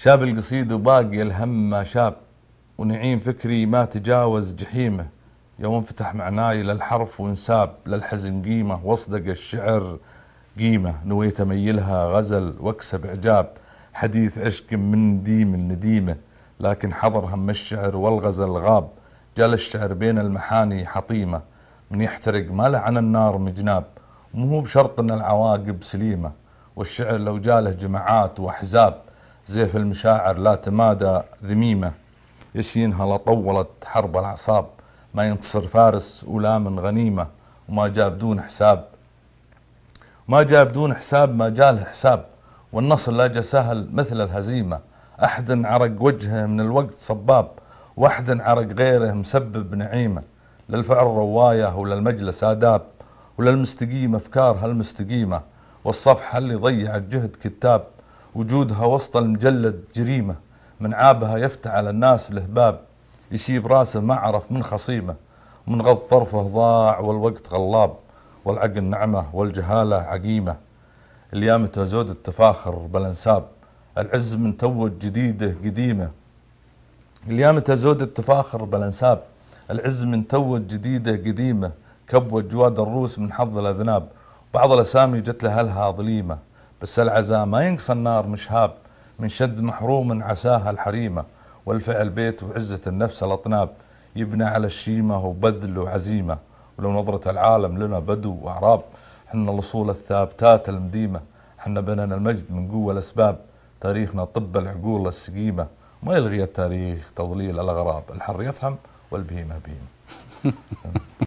شاب القصيد وباقي الهم شاب، ونعيم فكري ما تجاوز جحيمه، يوم انفتح معناي للحرف وانساب، للحزن قيمه واصدق الشعر قيمه، نويت اميلها غزل واكسب اعجاب، حديث عشق من ديم النديمه، لكن حضر هم الشعر والغزل غاب، جال الشعر بين المحاني حطيمه، من يحترق ما لعن النار مجناب، ومو بشرط ان العواقب سليمه، والشعر لو جاله جماعات واحزاب، زيف المشاعر لا تمادى ذميمه، يشينها لا طولت حرب الاعصاب، ما ينتصر فارس ولا من غنيمه، وما جاء بدون حساب ما جاله حساب، والنصر لا جا سهل مثل الهزيمه، احد عرق وجهه من الوقت صباب، واحد عرق غيره مسبب نعيمه، للفعل روايه وللمجلس اداب، وللمستقيم افكارها المستقيمه، والصفحه اللي ضيعت جهد كتاب، وجودها وسط المجلد جريمه، من عابها يفتح على الناس الهباب، يشيب راسه ما عرف من خصيمه، ومن غض طرفه ضاع والوقت غلاب، والعقل نعمه والجهاله عقيمه، اليامته زود التفاخر بالانساب، العز من توج جديده قديمه، اليامته زود التفاخر بالانساب، العز من توج جديده قديمه، كبوت جواد الروس من حظ الاذناب، بعض الاسامي جت لها ظليمه، بس العزاء ما ينقص النار مشهاب، من شد محروم عساها الحريمه، والفعل بيت وعزه النفس الاطناب، يبنى على الشيمه وبذل وعزيمه، ولو نظره العالم لنا بدو واعراب، حنا الاصول الثابتات المديمه، حنا بنينا المجد من قوه الاسباب، تاريخنا طب العقول السقيمه، ما يلغي التاريخ تضليل الاغراب، الحر يفهم والبهيمه بهيمه.